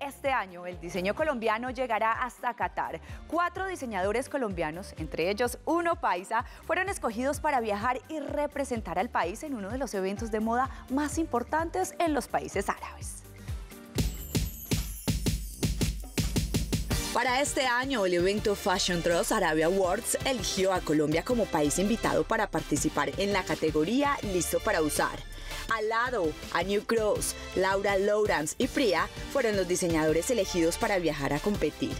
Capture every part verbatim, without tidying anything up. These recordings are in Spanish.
este año el diseño colombiano llegará hasta Qatar. Cuatro diseñadores colombianos, entre ellos uno paisa, fueron escogidos para viajar y representar al país en uno de los eventos de moda más importantes en los países árabes. Para este año, el evento Fashion Trust Arabia Awards eligió a Colombia como país invitado para participar en la categoría Listo para Usar. Alado, A New Cross, Laura Lourans y Priah fueron los diseñadores elegidos para viajar a competir.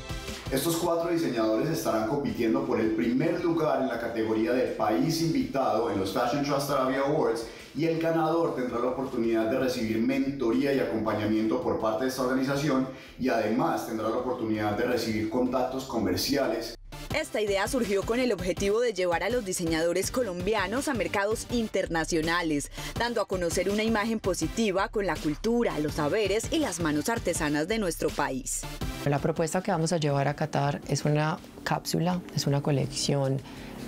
Estos cuatro diseñadores estarán compitiendo por el primer lugar en la categoría de país invitado en los Fashion Trust Arabia Awards, y el ganador tendrá la oportunidad de recibir mentoría y acompañamiento por parte de esta organización, y además tendrá la oportunidad de recibir contactos comerciales. Esta idea surgió con el objetivo de llevar a los diseñadores colombianos a mercados internacionales, dando a conocer una imagen positiva con la cultura, los saberes y las manos artesanas de nuestro país. La propuesta que vamos a llevar a Qatar es una cápsula, es una colección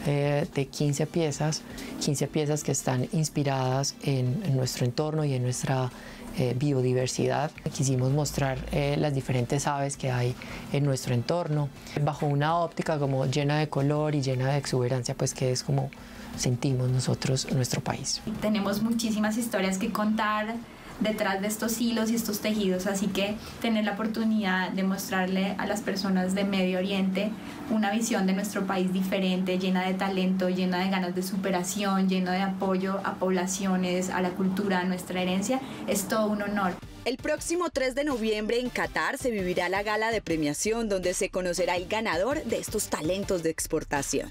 Eh, de quince piezas, quince piezas que están inspiradas en, en nuestro entorno y en nuestra eh, biodiversidad. Quisimos mostrar eh, las diferentes aves que hay en nuestro entorno, bajo una óptica como llena de color y llena de exuberancia, pues que es como sentimos nosotros nuestro país. Tenemos muchísimas historias que contar detrás de estos hilos y estos tejidos, así que tener la oportunidad de mostrarle a las personas de Medio Oriente una visión de nuestro país diferente, llena de talento, llena de ganas de superación, llena de apoyo a poblaciones, a la cultura, a nuestra herencia, es todo un honor. El próximo tres de noviembre en Qatar se vivirá la gala de premiación, donde se conocerá el ganador de estos talentos de exportación.